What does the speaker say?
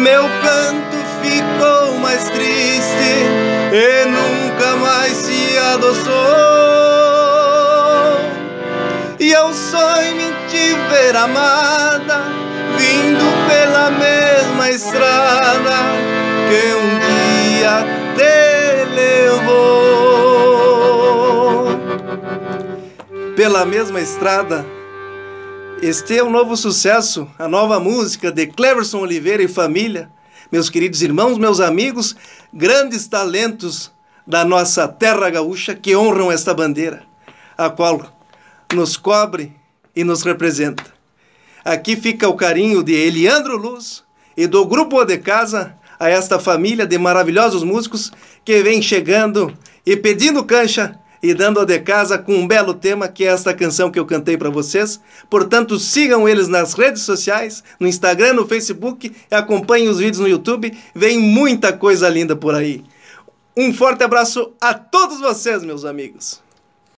meu canto ficou mais triste e nunca mais se adoçou. E ao sonho de ver amada, vindo pela mesma estrada que um dia te levou. Pela mesma estrada. Este é o novo sucesso, a nova música de Cleverson Oliveira e Família. Meus queridos irmãos, meus amigos, grandes talentos da nossa terra gaúcha que honram esta bandeira, a qual nos cobre e nos representa. Aqui fica o carinho de Eliandro Luz e do Grupo de Casa a esta família de maravilhosos músicos que vem chegando e pedindo cancha e dando a de casa com um belo tema, que é esta canção que eu cantei para vocês. Portanto, sigam eles nas redes sociais, no Instagram, no Facebook, acompanhem os vídeos no YouTube, vem muita coisa linda por aí. Um forte abraço a todos vocês, meus amigos.